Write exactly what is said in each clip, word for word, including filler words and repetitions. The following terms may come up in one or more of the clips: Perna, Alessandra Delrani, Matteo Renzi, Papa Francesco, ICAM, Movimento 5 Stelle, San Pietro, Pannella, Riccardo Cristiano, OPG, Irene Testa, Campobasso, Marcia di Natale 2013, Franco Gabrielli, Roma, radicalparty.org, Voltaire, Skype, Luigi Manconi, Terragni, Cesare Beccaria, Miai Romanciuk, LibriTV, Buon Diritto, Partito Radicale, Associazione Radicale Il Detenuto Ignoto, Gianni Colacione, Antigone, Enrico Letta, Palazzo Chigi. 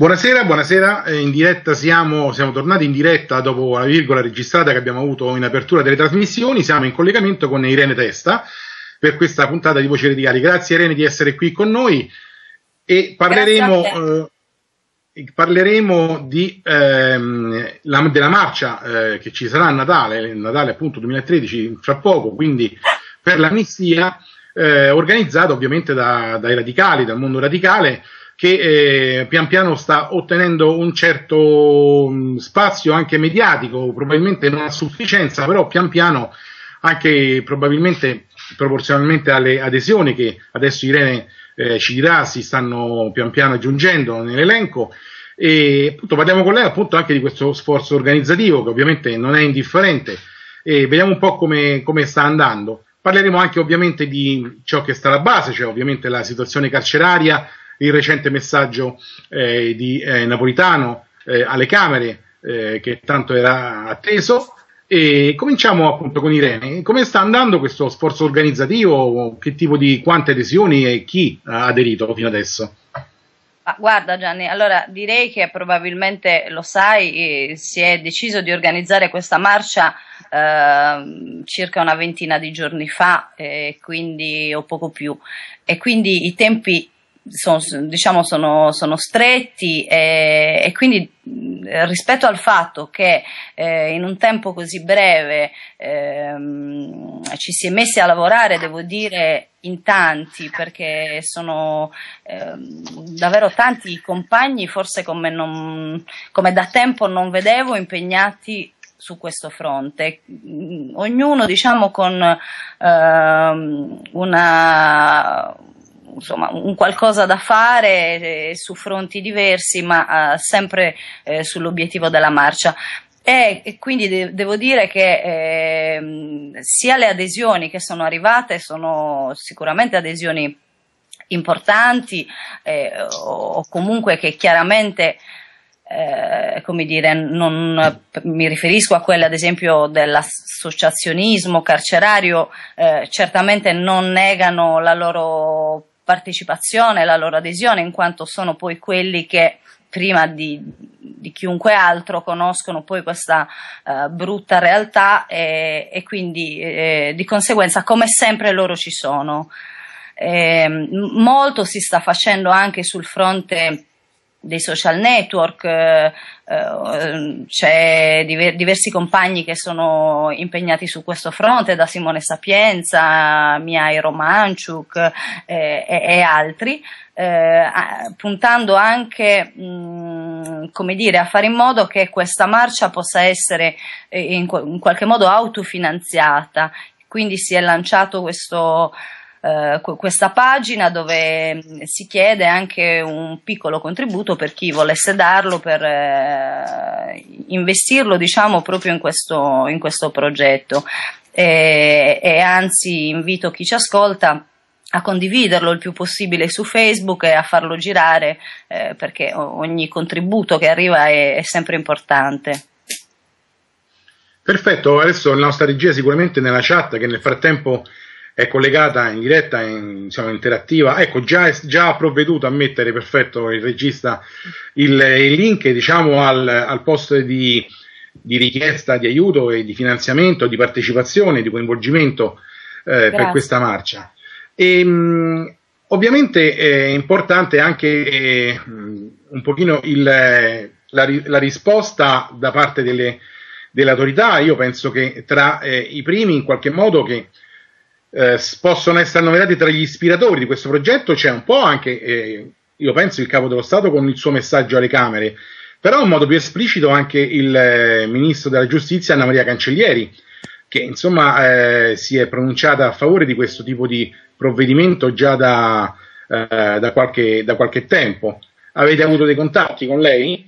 Buonasera, buonasera, in diretta siamo, siamo tornati in diretta dopo la virgola registrata che abbiamo avuto in apertura delle trasmissioni. Siamo in collegamento con Irene Testa per questa puntata di Voci Radicali. Grazie Irene di essere qui con noi e parleremo, eh, parleremo di, ehm, la, della marcia eh, che ci sarà a Natale, Natale appunto duemilatredici, fra poco, quindi per l'amnistia, eh, organizzata ovviamente da, dai radicali, dal mondo radicale, che eh, pian piano sta ottenendo un certo mh, spazio anche mediatico, probabilmente non a sufficienza, però pian piano anche probabilmente proporzionalmente alle adesioni che adesso Irene eh, ci dirà si stanno pian piano aggiungendo nell'elenco. E appunto parliamo con lei appunto anche di questo sforzo organizzativo che ovviamente non è indifferente e vediamo un po' come, come sta andando. Parleremo anche ovviamente di ciò che sta alla base, cioè ovviamente la situazione carceraria, il recente messaggio eh, di eh, Napolitano eh, alle Camere, eh, che tanto era atteso. E cominciamo appunto con Irene. Come sta andando questo sforzo organizzativo? Che tipo di, quante adesioni e chi ha aderito fino adesso? Ah, guarda Gianni, allora direi che probabilmente lo sai, eh, si è deciso di organizzare questa marcia eh, circa una ventina di giorni fa, eh, quindi o poco più, e quindi i tempi Sono, diciamo sono, sono stretti e, e quindi rispetto al fatto che eh, in un tempo così breve ehm, ci si è messi a lavorare, devo dire in tanti, perché sono ehm, davvero tanti i compagni, forse come, non, come da tempo non vedevo, impegnati su questo fronte, ognuno diciamo con ehm, una insomma un qualcosa da fare eh, su fronti diversi, ma eh, sempre eh, sull'obiettivo della marcia. E, e quindi de- devo dire che eh, sia le adesioni che sono arrivate sono sicuramente adesioni importanti eh, o comunque che chiaramente Eh, come dire, non mi riferisco a quelle ad esempio dell'associazionismo carcerario, eh, certamente non negano la loro partecipazione, la loro adesione, in quanto sono poi quelli che prima di, di chiunque altro conoscono poi questa eh, brutta realtà e, e quindi eh, di conseguenza come sempre loro ci sono. Eh, molto si sta facendo anche sul fronte dei social network, eh, eh, c'è diver- diversi compagni che sono impegnati su questo fronte, da Simone Sapienza, Miai Romanciuk eh, e-, e altri, eh, puntando anche mh, come dire, a fare in modo che questa marcia possa essere eh, in, qu- in qualche modo autofinanziata. Quindi si è lanciato questo Uh, questa pagina dove si chiede anche un piccolo contributo per chi volesse darlo, per uh, investirlo diciamo proprio in questo, in questo progetto e, e anzi invito chi ci ascolta a condividerlo il più possibile su Facebook e a farlo girare eh, perché ogni contributo che arriva è, è sempre importante. Perfetto, adesso la nostra regia sicuramente nella chat che nel frattempo è collegata in diretta, in, diciamo, interattiva, ecco già, già ha provveduto a mettere, perfetto, il regista il, il link diciamo al, al post di, di richiesta di aiuto e di finanziamento, di partecipazione, di coinvolgimento eh, per questa marcia. E, mh, ovviamente è importante anche eh, un pochino il, la, la risposta da parte delle, delle autorità. Io penso che tra eh, i primi in qualche modo che Eh, possono essere annoverati tra gli ispiratori di questo progetto c'è un po' anche eh, io penso il Capo dello Stato con il suo messaggio alle Camere, però in modo più esplicito anche il eh, Ministro della Giustizia Anna Maria Cancellieri, che insomma eh, si è pronunciata a favore di questo tipo di provvedimento già da, eh, da, qualche, da qualche tempo. Avete avuto dei contatti con lei?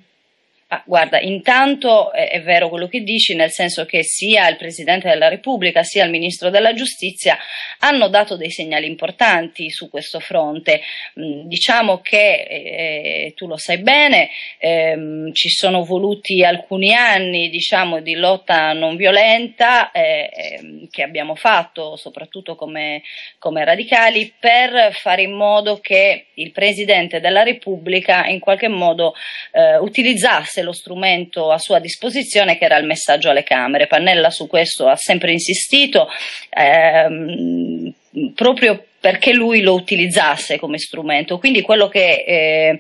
Ah, guarda, intanto è, è vero quello che dici, nel senso che sia il Presidente della Repubblica sia il Ministro della Giustizia hanno dato dei segnali importanti su questo fronte. Mh, diciamo che, eh, tu lo sai bene, ehm, ci sono voluti alcuni anni, diciamo, di lotta non violenta eh, eh, che abbiamo fatto, soprattutto come, come radicali, per fare in modo che il Presidente della Repubblica in qualche modo eh, utilizzasse lo strumento a sua disposizione, che era il messaggio alle Camere. Pannella su questo ha sempre insistito, ehm, proprio perché lui lo utilizzasse come strumento. Quindi quello che eh,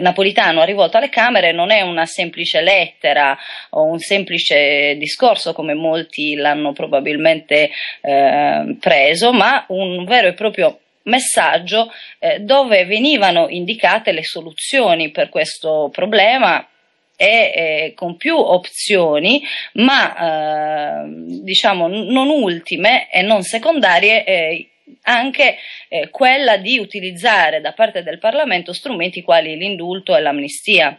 Napolitano ha rivolto alle Camere non è una semplice lettera o un semplice discorso, come molti l'hanno probabilmente eh, preso, ma un vero e proprio messaggio eh, dove venivano indicate le soluzioni per questo problema, e eh, con più opzioni, ma eh, diciamo non ultime e non secondarie, eh, anche eh, quella di utilizzare da parte del Parlamento strumenti quali l'indulto e l'amnistia.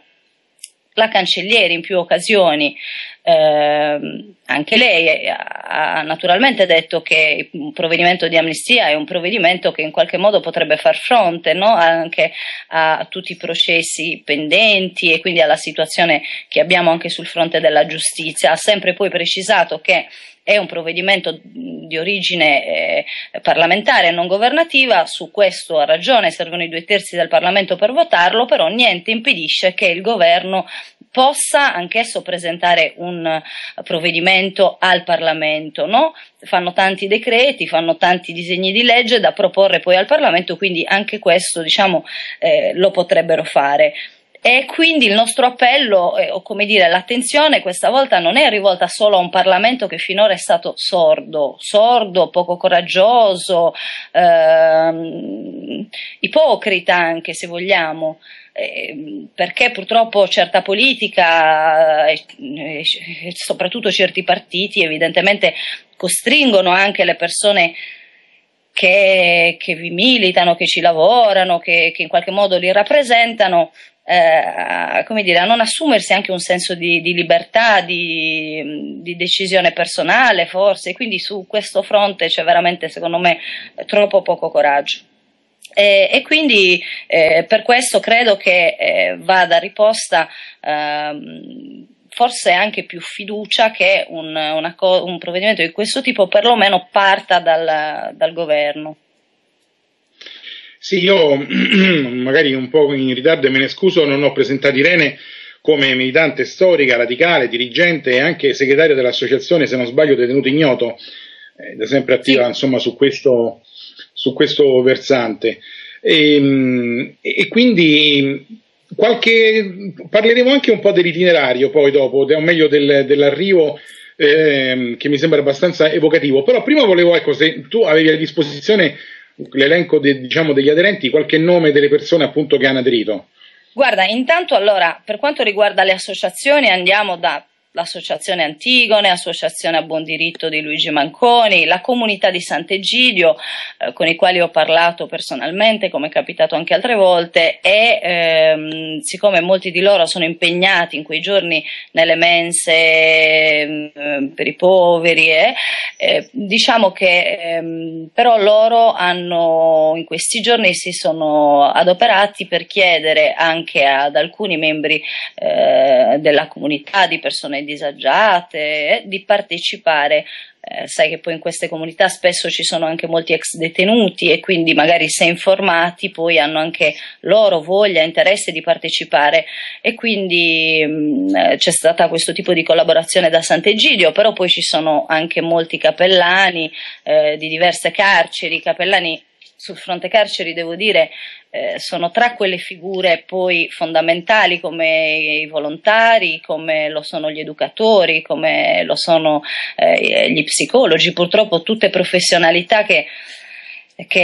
La Cancellieri in più occasioni, eh, anche lei ha naturalmente detto che il provvedimento di amnistia è un provvedimento che in qualche modo potrebbe far fronte, no? anche a tutti i processi pendenti e quindi alla situazione che abbiamo anche sul fronte della giustizia. Ha sempre poi precisato che è un provvedimento di origine eh, parlamentare e non governativa. Su questo ha ragione, servono i due terzi del Parlamento per votarlo, però niente impedisce che il governo possa anch'esso presentare un provvedimento al Parlamento, no? Fanno tanti decreti, fanno tanti disegni di legge da proporre poi al Parlamento, quindi anche questo, diciamo, eh, lo potrebbero fare. E quindi il nostro appello, eh, o come dire l'attenzione, questa volta non è rivolta solo a un Parlamento che finora è stato sordo, sordo, poco coraggioso, ehm, ipocrita anche, se vogliamo, eh, perché purtroppo certa politica e eh, eh, soprattutto certi partiti evidentemente costringono anche le persone che, che vi militano, che ci lavorano, che, che in qualche modo li rappresentano, Eh, come dire, a non assumersi anche un senso di, di libertà, di, di decisione personale forse. Quindi su questo fronte c'è veramente, secondo me, troppo poco coraggio. E, e quindi eh, per questo credo che eh, vada riposta eh, forse anche più fiducia, che un, una co- un provvedimento di questo tipo perlomeno parta dal, dal governo. Sì, io magari un po' in ritardo e me ne scuso, non ho presentato Irene come militante storica, radicale, dirigente e anche segretaria dell'associazione, se non sbaglio, Detenuto Ignoto, eh, da sempre attiva, sì, insomma, su questo, su questo versante. E, e quindi qualche, parleremo anche un po' dell'itinerario poi dopo, o meglio del, dell'arrivo, eh, che mi sembra abbastanza evocativo. Però prima volevo, ecco, se tu avevi a disposizione l'elenco de, diciamo, degli aderenti, qualche nome delle persone appunto che hanno aderito. Guarda, intanto allora, per quanto riguarda le associazioni, andiamo da l'Associazione Antigone, Associazione a Buon Diritto di Luigi Manconi, la Comunità di Sant'Egidio, eh, con i quali ho parlato personalmente, come è capitato anche altre volte, e ehm, siccome molti di loro sono impegnati in quei giorni nelle mense eh, per i poveri, eh, eh, diciamo che ehm, però loro hanno, in questi giorni si sono adoperati per chiedere anche ad alcuni membri eh, della comunità, di persone disagiate, di partecipare. Eh, sai che poi in queste comunità spesso ci sono anche molti ex detenuti, e quindi magari, se informati, poi hanno anche loro voglia, interesse di partecipare, e quindi mh, c'è stata questo tipo di collaborazione da Sant'Egidio. Però poi ci sono anche molti cappellani eh, di diverse carceri. Cappellani sul fronte carceri, devo dire, eh, sono tra quelle figure poi fondamentali, come i volontari, come lo sono gli educatori, come lo sono eh, gli psicologi. Purtroppo tutte professionalità che che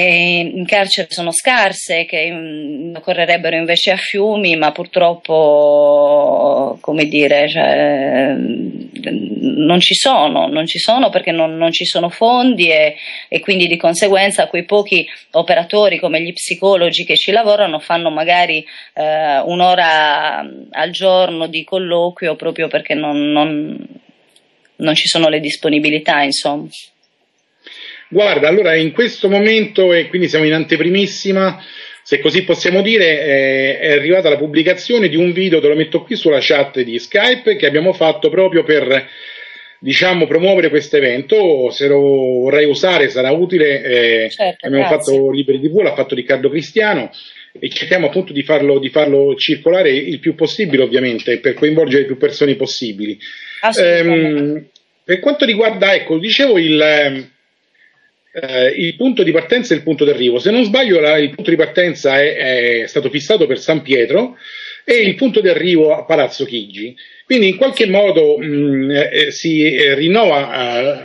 in carcere sono scarse, che mh, correrebbero invece a fiumi, ma purtroppo, come dire, cioè, non ci sono, non ci sono perché non, non ci sono fondi e, e quindi di conseguenza quei pochi operatori come gli psicologi che ci lavorano fanno magari eh, un'ora al giorno di colloquio proprio perché non, non, non ci sono le disponibilità, insomma. Guarda, allora in questo momento, e quindi siamo in anteprimissima, se così possiamo dire, è arrivata la pubblicazione di un video, te lo metto qui sulla chat di Skype, che abbiamo fatto proprio per, diciamo, promuovere questo evento. Se lo vorrai usare sarà utile, eh, certo, abbiamo grazie. fatto LibriTV, l'ha fatto Riccardo Cristiano, e cerchiamo appunto di farlo, di farlo circolare il più possibile, ovviamente, per coinvolgere più persone possibili. Ehm, per quanto riguarda, ecco, dicevo il... Uh, il punto di partenza e il punto d'arrivo. Se non sbaglio, la, il punto di partenza è, è stato fissato per San Pietro e il punto di arrivo a Palazzo Chigi. Quindi in qualche modo mh, eh, si eh, rinnova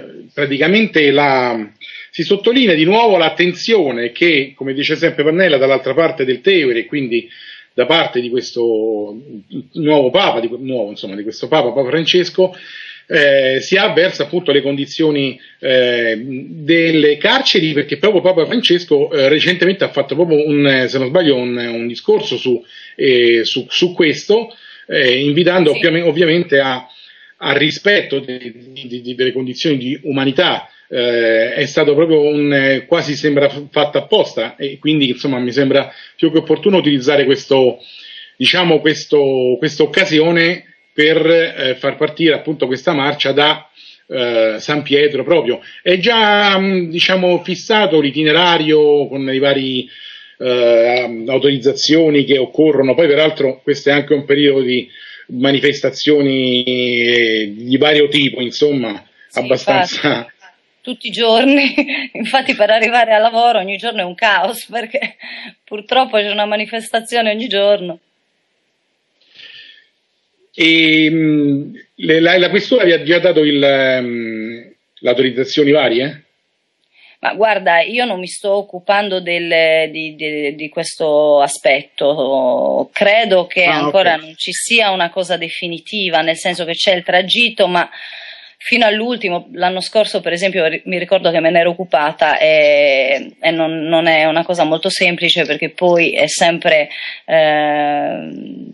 eh, praticamente la... si sottolinea di nuovo l'attenzione che, come dice sempre Pannella, dall'altra parte del Tevere, quindi da parte di questo nuovo Papa, di, nuovo, insomma, di questo Papa, Papa Francesco, Eh, si avversa appunto le condizioni eh, delle carceri, perché proprio Papa Francesco eh, recentemente ha fatto proprio un, se non sbaglio, un, un discorso su, eh, su, su questo, eh, invitando sì. ovviamente al rispetto de, de, de, delle condizioni di umanità. Eh, è stato proprio un, quasi sembra fatto apposta, e quindi insomma mi sembra più che opportuno utilizzare questo, diciamo, questo, questa occasione per eh, far partire appunto questa marcia da eh, San Pietro proprio. È già mh, diciamo fissato l'itinerario con i vari eh, autorizzazioni che occorrono, poi peraltro questo è anche un periodo di manifestazioni eh, di vario tipo, insomma, sì, abbastanza... Infatti. Tutti i giorni, infatti per arrivare al lavoro ogni giorno è un caos, perché purtroppo c'è una manifestazione ogni giorno. E, mh, le, la, la questura vi ha già dato le autorizzazioni varie? Ma guarda, io non mi sto occupando del, di, di, di questo aspetto, credo che ah, ancora okay. non ci sia una cosa definitiva, nel senso che c'è il tragitto, ma fino all'ultimo, l'anno scorso per esempio mi ricordo che me ne ero occupata e, e non, non è una cosa molto semplice, perché poi è sempre... Eh,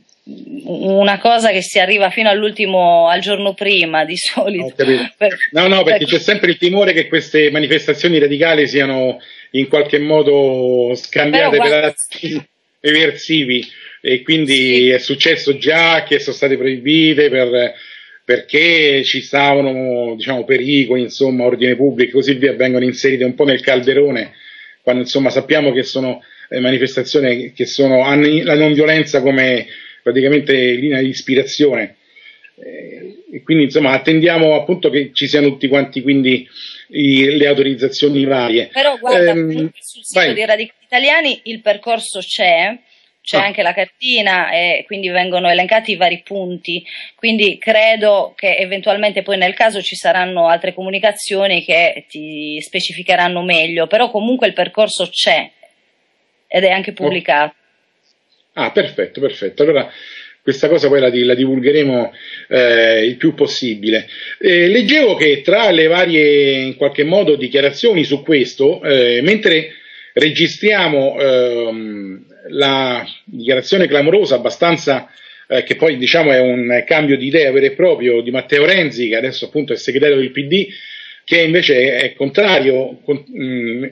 una cosa che si arriva fino all'ultimo, al giorno prima di solito. Per, no, no, perché c'è sempre il timore che queste manifestazioni radicali siano in qualche modo scambiate per atti eversivi, e quindi sì. è successo già che sono state proibite per, perché ci stavano, diciamo, pericoli, insomma, ordine pubblico e così via, vengono inserite un po' nel calderone, quando insomma sappiamo che sono manifestazioni che sono, hanno la non violenza come praticamente linea di ispirazione, e quindi insomma attendiamo appunto che ci siano tutti quanti quindi i, le autorizzazioni varie. Però guarda, ehm, sul sito vai. dei Radicali Italiani il percorso c'è, c'è ah. anche la cartina, e quindi vengono elencati i vari punti, quindi credo che eventualmente poi nel caso ci saranno altre comunicazioni che ti specificheranno meglio, però comunque il percorso c'è ed è anche pubblicato. Oh. Ah, perfetto, perfetto. Allora questa cosa poi la, la divulgheremo eh, il più possibile. Eh, leggevo che tra le varie, in qualche modo, dichiarazioni su questo, eh, mentre registriamo ehm, la dichiarazione clamorosa, abbastanza, eh, che poi diciamo è un cambio di idea vero e proprio, di Matteo Renzi, che adesso appunto è segretario del P D, che invece è contrario, con, mh,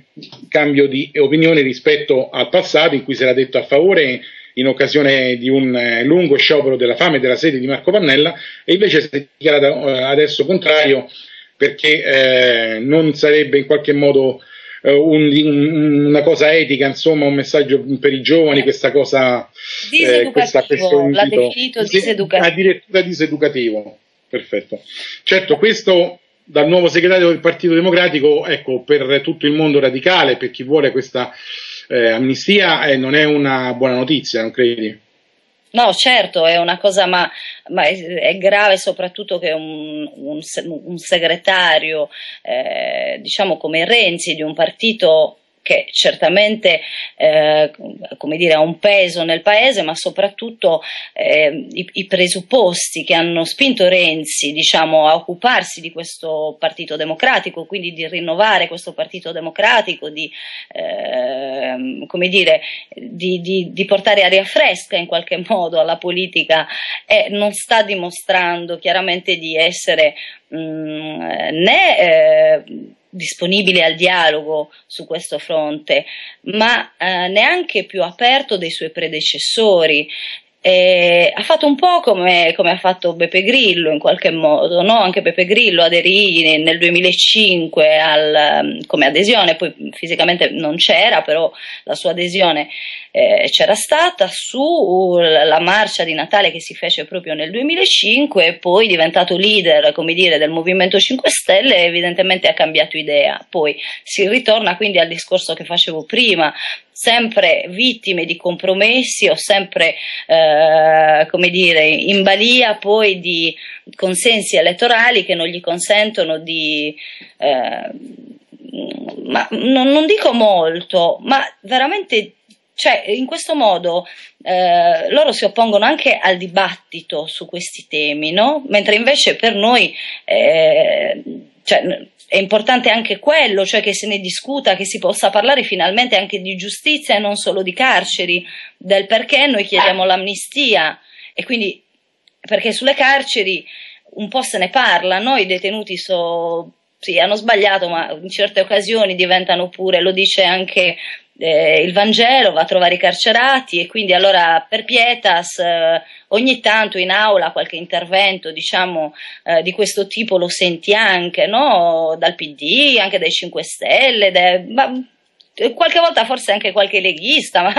cambio di opinione rispetto al passato, in cui si era detto a favore in occasione di un lungo sciopero della fame e della sete di Marco Pannella, e invece si è dichiarato adesso contrario perché eh, non sarebbe in qualche modo eh, un, un, una cosa etica, insomma un messaggio per i giovani, questa cosa... Eh, questa, questo l'ha definito diseducativo. Addirittura diseducativo, perfetto. Certo, questo dal nuovo segretario del Partito Democratico, ecco, per tutto il mondo radicale, per chi vuole questa... Eh, amnistia eh, non è una buona notizia, non credi? No, certo, è una cosa, ma, ma è, è grave soprattutto che un, un, un segretario, eh, diciamo come Renzi, di un partito che certamente eh, come dire, ha un peso nel paese, ma soprattutto eh, i, i presupposti che hanno spinto Renzi, diciamo, a occuparsi di questo Partito Democratico, quindi di rinnovare questo Partito Democratico, di, eh, come dire, di, di, di portare aria fresca in qualche modo alla politica, eh, non sta dimostrando chiaramente di essere mh, né eh, disponibile al dialogo su questo fronte, ma eh, neanche più aperto dei suoi predecessori. Eh, ha fatto un po' come, come ha fatto Beppe Grillo in qualche modo, no? Anche Beppe Grillo aderì nel duemilacinque al, come adesione, poi fisicamente non c'era, però la sua adesione eh, c'era stata, sulla marcia di Natale che si fece proprio nel duemilacinque, e poi diventato leader, come dire, del Movimento cinque Stelle, evidentemente ha cambiato idea. Poi si ritorna quindi al discorso che facevo prima, sempre vittime di compromessi o sempre eh, come dire, in balia poi di consensi elettorali che non gli consentono di, eh, ma non, non dico molto, ma veramente, cioè, in questo modo eh, loro si oppongono anche al dibattito su questi temi, no? Mentre invece per noi eh, cioè, è importante anche quello, cioè che se ne discuta, che si possa parlare finalmente anche di giustizia e non solo di carceri, del perché noi chiediamo l'amnistia, e quindi perché sulle carceri un po' se ne parla, no? I detenuti so, sì, hanno sbagliato, ma in certe occasioni diventano pure, lo dice anche eh, il Vangelo, va a trovare i carcerati, e quindi allora per pietas eh, ogni tanto in aula qualche intervento, diciamo, eh, di questo tipo lo senti anche, no? Dal P D, anche dai cinque Stelle, de, ma, qualche volta forse anche qualche leghista, ma,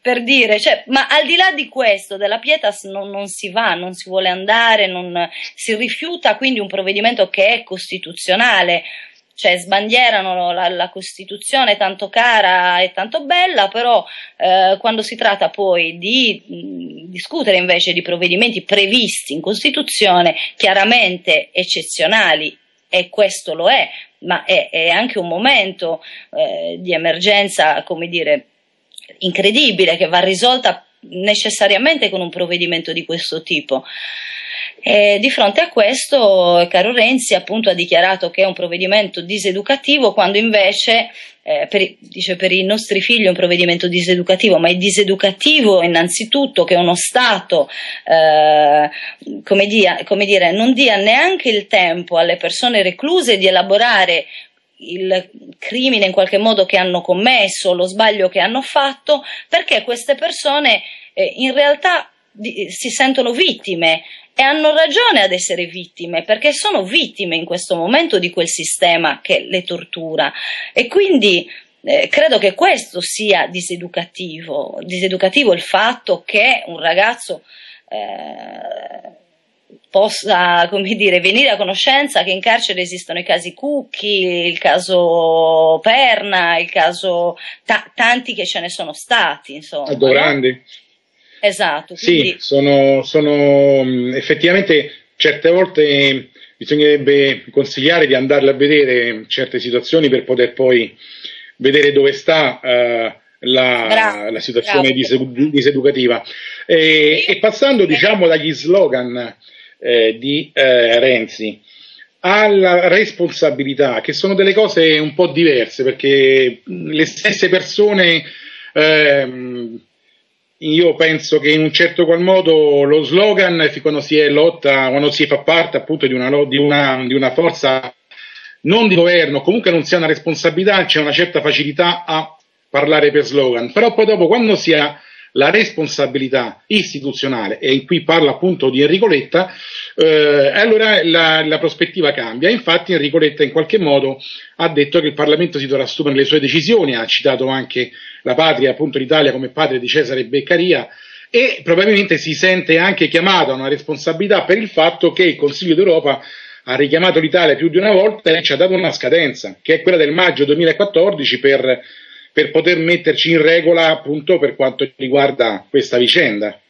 per dire, cioè, ma al di là di questo, della pietas non, non si va, non si vuole andare, non, si rifiuta quindi un provvedimento che è costituzionale. Cioè sbandierano la, la Costituzione tanto cara e tanto bella, però eh, quando si tratta poi di mh, discutere invece di provvedimenti previsti in Costituzione, chiaramente eccezionali, e questo lo è, ma è, è anche un momento eh, di emergenza, come dire, incredibile, che va risolta necessariamente con un provvedimento di questo tipo. E di fronte a questo, caro Renzi, appunto, ha dichiarato che è un provvedimento diseducativo, quando invece eh, per, dice per i nostri figli è un provvedimento diseducativo, ma è diseducativo innanzitutto che uno Stato eh, come dia, come dire, non dia neanche il tempo alle persone recluse di elaborare il crimine in qualche modo che hanno commesso, lo sbaglio che hanno fatto, perché queste persone eh, in realtà di, si sentono vittime. E hanno ragione ad essere vittime, perché sono vittime in questo momento di quel sistema che le tortura, e quindi eh, credo che questo sia diseducativo, diseducativo il fatto che un ragazzo eh, possa, come dire, venire a conoscenza che in carcere esistono i casi Cucchi, il caso Perna, il caso ta tanti che ce ne sono stati, insomma. Grandi. Esatto. Quindi... Sì, sono, sono effettivamente, certe volte bisognerebbe consigliare di andarle a vedere certe situazioni per poter poi vedere dove sta uh, la, bravo, la situazione disedu diseducativa. E, e passando, diciamo, dagli slogan eh, di eh, Renzi alla responsabilità, che sono delle cose un po' diverse, perché le stesse persone... Eh, Io penso che in un certo qual modo lo slogan, quando si è lotta, quando si fa parte appunto di una, di una, di una forza non di governo, comunque non si ha una responsabilità, c'è una certa facilità a parlare per slogan, però poi dopo quando si ha la responsabilità istituzionale, e qui parla appunto di Enrico Letta, eh, allora la, la prospettiva cambia. Infatti Enrico Letta in qualche modo ha detto che il Parlamento si dovrà assumere le sue decisioni, ha citato anche la patria, appunto l'Italia, come patria di Cesare Beccaria, e probabilmente si sente anche chiamata a una responsabilità per il fatto che il Consiglio d'Europa ha richiamato l'Italia più di una volta e ci ha dato una scadenza, che è quella del maggio duemilaquattordici, per per poter metterci in regola appunto per quanto riguarda questa vicenda.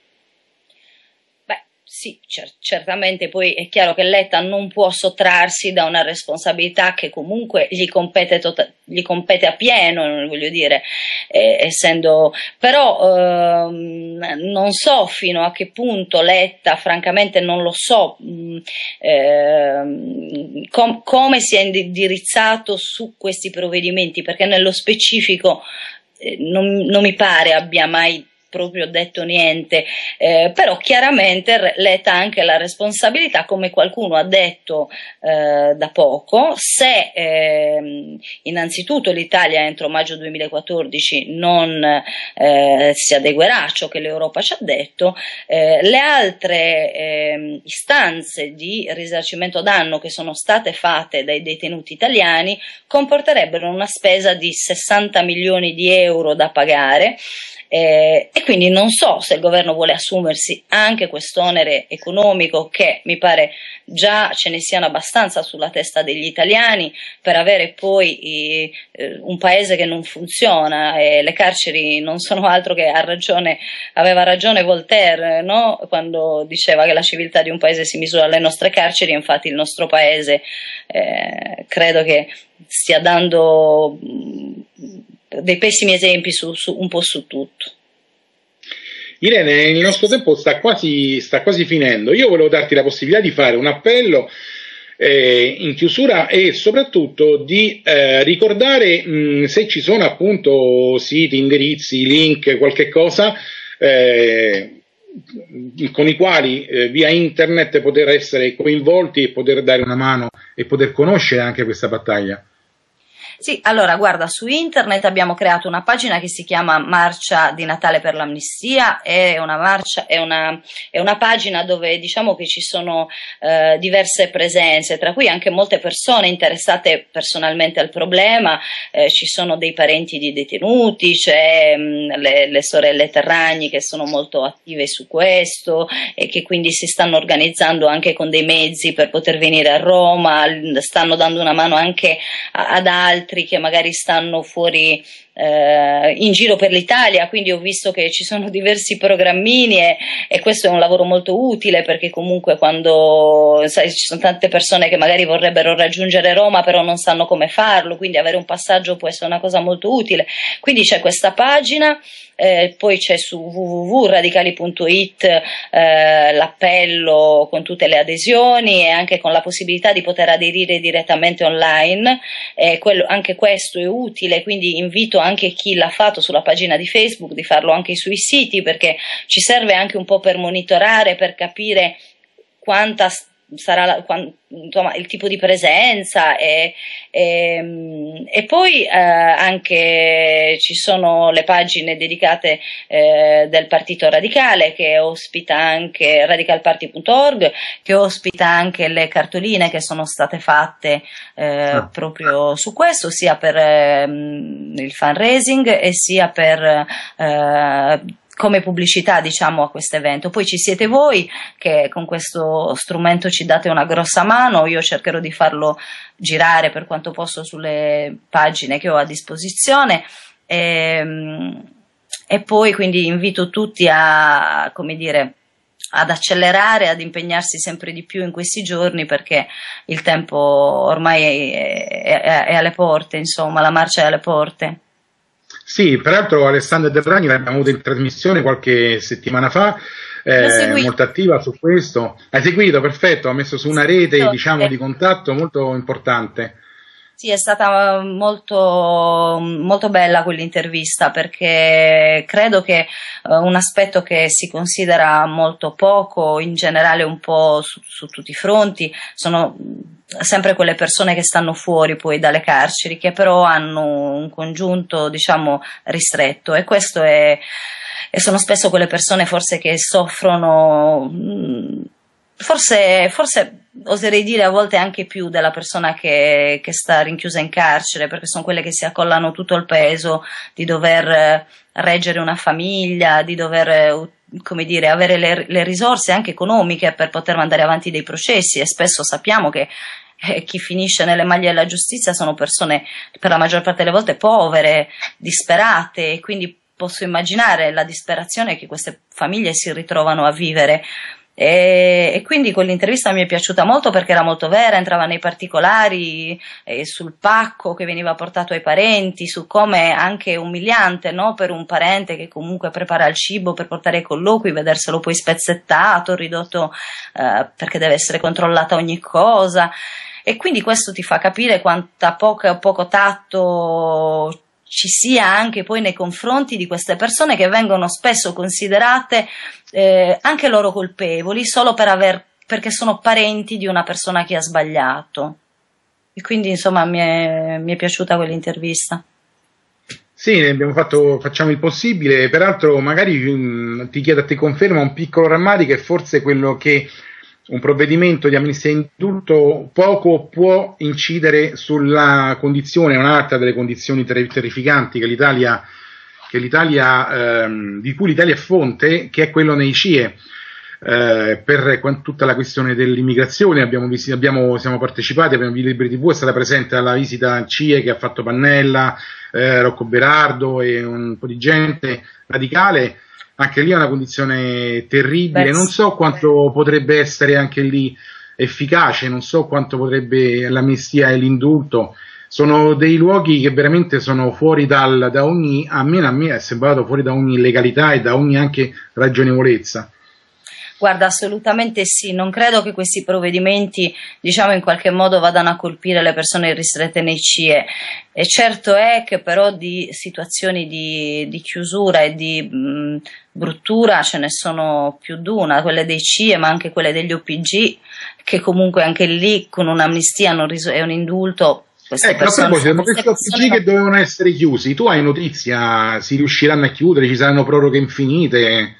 Beh, Sì, cer- certamente poi è chiaro che Letta non può sottrarsi da una responsabilità che comunque gli compete, to- gli compete a pieno, voglio dire, eh, essendo però ehm, non so fino a che punto Letta, francamente non lo so, mh, ehm, com- come si è indirizzato su questi provvedimenti, perché nello specifico eh, non, non mi pare abbia mai proprio detto niente, eh, però chiaramente Letta ha anche la responsabilità, come qualcuno ha detto eh, da poco, se eh, innanzitutto l'Italia entro maggio duemilaquattordici non eh, si adeguerà a ciò che l'Europa ci ha detto, eh, le altre eh, istanze di risarcimento danno che sono state fatte dai detenuti italiani comporterebbero una spesa di sessanta milioni di euro da pagare, eh, e quindi non so se il governo vuole assumersi anche quest'onere economico, che mi pare già ce ne siano abbastanza sulla testa degli italiani per avere poi eh, un paese che non funziona, e le carceri non sono altro che, ha ragione, aveva ragione Voltaire, no? Quando diceva che la civiltà di un paese si misura alle nostre carceri. Infatti il nostro paese eh, credo che stia dando dei pessimi esempi su, su un po' su tutto. Irene, il nostro tempo sta quasi, sta quasi finendo. Io volevo darti la possibilità di fare un appello eh, in chiusura e soprattutto di eh, ricordare mh, se ci sono appunto siti, indirizzi, link, qualche cosa eh, con i quali eh, via internet poter essere coinvolti e poter dare una mano e poter conoscere anche questa battaglia. Sì, allora guarda, su internet abbiamo creato una pagina che si chiama Marcia di Natale per l'Amnistia, è una, marcia, è una, è una pagina dove diciamo che ci sono eh, diverse presenze, tra cui anche molte persone interessate personalmente al problema, eh, ci sono dei parenti di detenuti, c'è mh, le, le sorelle Terragni che sono molto attive su questo e che quindi si stanno organizzando anche con dei mezzi per poter venire a Roma, stanno dando una mano anche a, ad altri che magari stanno fuori eh, in giro per l'Italia, quindi ho visto che ci sono diversi programmini e, e questo è un lavoro molto utile, perché comunque quando sai, ci sono tante persone che magari vorrebbero raggiungere Roma però non sanno come farlo, quindi avere un passaggio può essere una cosa molto utile. Quindi c'è questa pagina, eh, poi c'è su w w w punto radicali punto i t eh, l'appello con tutte le adesioni e anche con la possibilità di poter aderire direttamente online, eh, quello, anche questo è utile, quindi invito anche chi l'ha fatto sulla pagina di Facebook di farlo anche sui siti, perché ci serve anche un po' per monitorare, per capire quanta sarà la, quant, insomma, il tipo di presenza e, e, e poi eh, anche ci sono le pagine dedicate eh, del Partito Radicale, che ospita anche radicalparty punto org, che ospita anche le cartoline che sono state fatte eh, ah. proprio su questo, sia per eh, il fundraising e sia per eh, come pubblicità, diciamo, a questo evento. Poi ci siete voi che con questo strumento ci date una grossa mano, io cercherò di farlo girare per quanto posso sulle pagine che ho a disposizione e, e poi quindi invito tutti a, come dire, ad accelerare, ad impegnarsi sempre di più in questi giorni, perché il tempo ormai è, è, è alle porte, insomma, la marcia è alle porte. Sì, peraltro Alessandra Delrani l'abbiamo avuta in trasmissione qualche settimana fa, eh, molto attiva su questo. Hai seguito? Perfetto, ha messo su una rete, diciamo, di contatto molto importante. Sì, è stata molto, molto bella quell'intervista, perché credo che uh, un aspetto che si considera molto poco in generale un po' su, su tutti i fronti sono sempre quelle persone che stanno fuori poi dalle carceri, che però hanno un congiunto, diciamo, ristretto, e questo è, e sono spesso quelle persone forse che soffrono mh, Forse, forse oserei dire a volte anche più della persona che, che sta rinchiusa in carcere, perché sono quelle che si accollano tutto il peso di dover reggere una famiglia, di dover, come dire, avere le, le risorse anche economiche per poter mandare avanti dei processi, e spesso sappiamo che eh, chi finisce nelle maglie della giustizia sono persone per la maggior parte delle volte povere, disperate, e quindi posso immaginare la disperazione che queste famiglie si ritrovano a vivere. E, e quindi quell'intervista mi è piaciuta molto perché era molto vera, entrava nei particolari, eh, sul pacco che veniva portato ai parenti, su come anche umiliante, no, per un parente che comunque prepara il cibo per portare ai colloqui, vederselo poi spezzettato, ridotto, eh, perché deve essere controllata ogni cosa, e quindi questo ti fa capire quanta poca, poco tatto ci sia anche poi nei confronti di queste persone che vengono spesso considerate eh, anche loro colpevoli solo per aver, perché sono parenti di una persona che ha sbagliato. E quindi insomma mi è, mi è piaciuta quell'intervista. Sì, ne abbiamo fatto, facciamo il possibile, peraltro magari mh, ti chiedo a te conferma un piccolo rammarico, che forse quello che un provvedimento di amnistia e indulto poco può incidere sulla condizione, un'altra delle condizioni ter- terrificanti che l'Italia, che l'Italia, ehm, di cui l'Italia è fonte, che è quello nei C I E, eh, per qu- tutta la questione dell'immigrazione. Abbiamo vis- abbiamo, siamo partecipati, abbiamo LibriTV, è stata presente alla visita C I E che ha fatto Pannella, eh, Rocco Berardo e un po' di gente radicale. Anche lì è una condizione terribile, non so quanto potrebbe essere anche lì efficace, non so quanto potrebbe l'amnistia e l'indulto, sono dei luoghi che veramente sono fuori dal, da ogni, a me, a me è sembrato fuori da ogni legalità e da ogni anche ragionevolezza. Guarda, assolutamente sì, non credo che questi provvedimenti, diciamo, in qualche modo vadano a colpire le persone ristrette nei C I E. E certo è che però di situazioni di, di chiusura e di mh, bruttura ce ne sono più di una, quelle dei C I E ma anche quelle degli O P G, che comunque anche lì con un'amnistia e un indulto. Ecco, a proposito, questi O P G che dovevano essere chiusi, tu hai notizia, si riusciranno a chiudere, ci saranno proroghe infinite?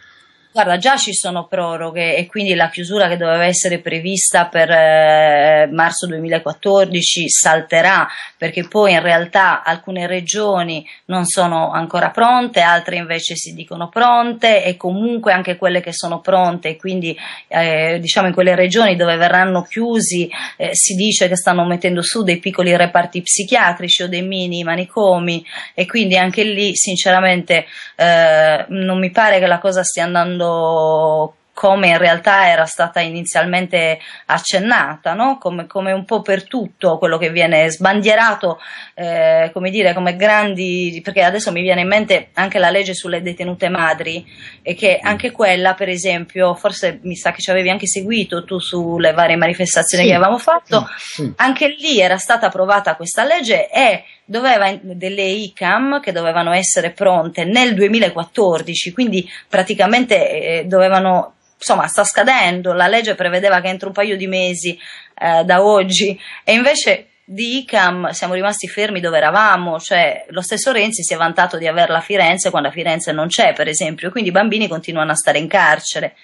Guarda, già ci sono proroghe e quindi la chiusura che doveva essere prevista per eh, marzo duemilaquattordici salterà, perché poi in realtà alcune regioni non sono ancora pronte, altre invece si dicono pronte, e comunque anche quelle che sono pronte, quindi eh, diciamo in quelle regioni dove verranno chiusi eh, si dice che stanno mettendo su dei piccoli reparti psichiatrici o dei mini manicomi, e quindi anche lì sinceramente eh, non mi pare che la cosa stia andando come in realtà era stata inizialmente accennata, no? Come, come un po' per tutto quello che viene sbandierato, eh, come dire, come grandi, perché adesso mi viene in mente anche la legge sulle detenute madri, e che anche quella, per esempio, forse mi sa che ci avevi anche seguito tu sulle varie manifestazioni sì, che avevamo fatto, sì, sì. Anche lì era stata approvata questa legge e doveva delle I C A M che dovevano essere pronte nel duemilaquattordici, quindi praticamente eh, dovevano, insomma sta scadendo, la legge prevedeva che entro un paio di mesi eh, da oggi, e invece di I C A M siamo rimasti fermi dove eravamo, cioè lo stesso Renzi si è vantato di averla a Firenze quando a Firenze non c'è, per esempio, quindi i bambini continuano a stare in carcere.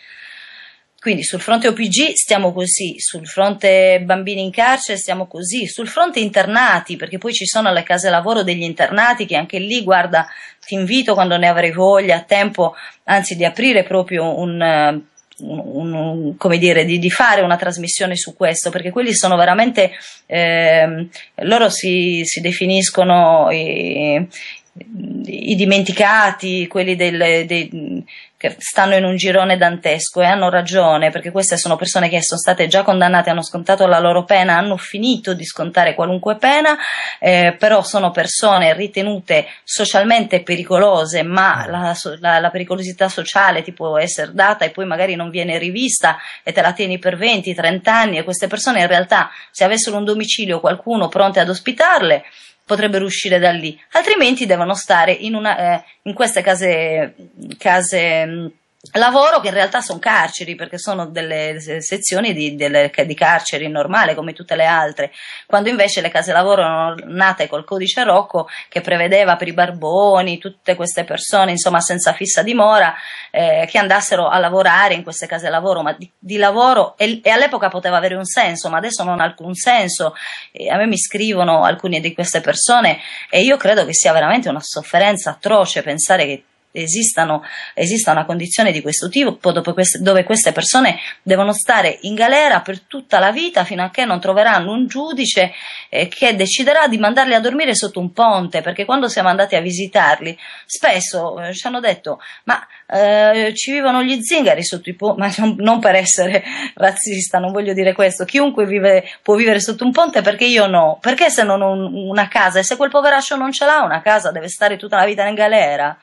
Quindi sul fronte O P G stiamo così, sul fronte bambini in carcere stiamo così, sul fronte internati, perché poi ci sono le case lavoro degli internati che anche lì, guarda, ti invito quando ne avrai voglia, a tempo, anzi di aprire proprio un... Un, un, come dire, di, di fare una trasmissione su questo, perché quelli sono veramente eh, loro si, si definiscono i, i dimenticati, quelli del, dei, che stanno in un girone dantesco, e hanno ragione, perché queste sono persone che sono state già condannate, hanno scontato la loro pena, hanno finito di scontare qualunque pena, eh, però sono persone ritenute socialmente pericolose, ma la, la, la pericolosità sociale ti può essere data e poi magari non viene rivista e te la tieni per venti trenta anni, e queste persone in realtà, se avessero un domicilio o qualcuno pronte ad ospitarle, potrebbero uscire da lì, altrimenti devono stare in, una, eh, in queste case, case mh, lavoro che in realtà sono carceri, perché sono delle sezioni di, delle, di carceri normale come tutte le altre, quando invece le case lavoro erano nate col codice Rocco che prevedeva per i barboni, tutte queste persone insomma senza fissa dimora eh, che andassero a lavorare in queste case lavoro, ma di, di lavoro e, e all'epoca poteva avere un senso, ma adesso non ha alcun senso. E a me mi scrivono alcune di queste persone e io credo che sia veramente una sofferenza atroce pensare che esistano, esista una condizione di questo tipo dopo queste, dove queste persone devono stare in galera per tutta la vita fino a che non troveranno un giudice eh, che deciderà di mandarli a dormire sotto un ponte, perché quando siamo andati a visitarli spesso eh, ci hanno detto ma eh, ci vivono gli zingari sotto i ponti, ma non, non per essere razzista, non voglio dire questo, chiunque vive, può vivere sotto un ponte, perché io no, perché se non ho un, una casa, e se quel poveraccio non ce l'ha una casa deve stare tutta la vita in galera.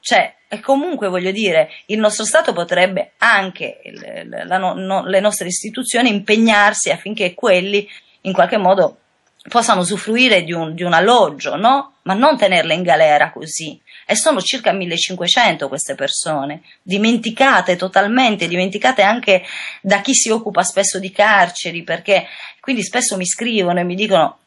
Cioè, e comunque voglio dire, il nostro Stato potrebbe anche, le, la, no, le nostre istituzioni, impegnarsi affinché quelli in qualche modo possano usufruire di un, di un alloggio, no? Ma non tenerle in galera così. E sono circa millecinquecento queste persone, dimenticate totalmente, dimenticate anche da chi si occupa spesso di carceri, perché quindi spesso mi scrivono e mi dicono: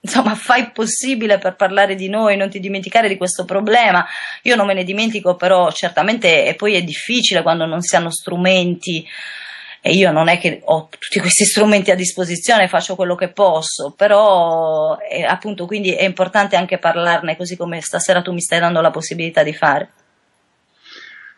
insomma, fai il possibile per parlare di noi, non ti dimenticare di questo problema. Io non me ne dimentico, però certamente, e poi è difficile quando non si hanno strumenti, e io non è che ho tutti questi strumenti a disposizione, faccio quello che posso, però eh, appunto, quindi è importante anche parlarne, così come stasera tu mi stai dando la possibilità di fare.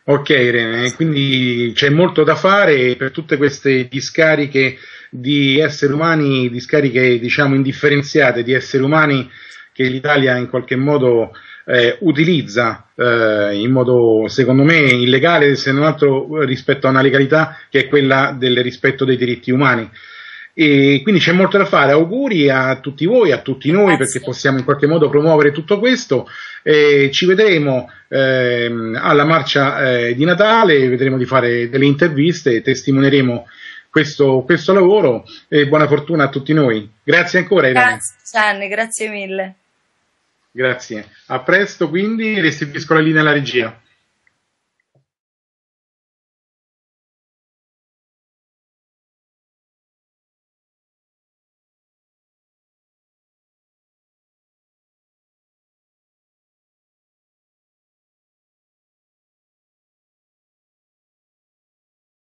Ok Irene, quindi c'è molto da fare per tutte queste discariche di esseri umani, discariche diciamo indifferenziate di esseri umani che l'Italia in qualche modo eh, utilizza eh, in modo secondo me illegale, se non altro rispetto a una legalità che è quella del rispetto dei diritti umani. E quindi c'è molto da fare, auguri a tutti voi, a tutti noi, perché possiamo in qualche modo promuovere tutto questo. Eh, ci vedremo ehm, alla marcia eh, di Natale, vedremo di fare delle interviste, testimonieremo Questo, questo lavoro, e buona fortuna a tutti noi. Grazie ancora Irene. Grazie Gianni, grazie mille. Grazie, a presto quindi, restituisco la linea alla regia.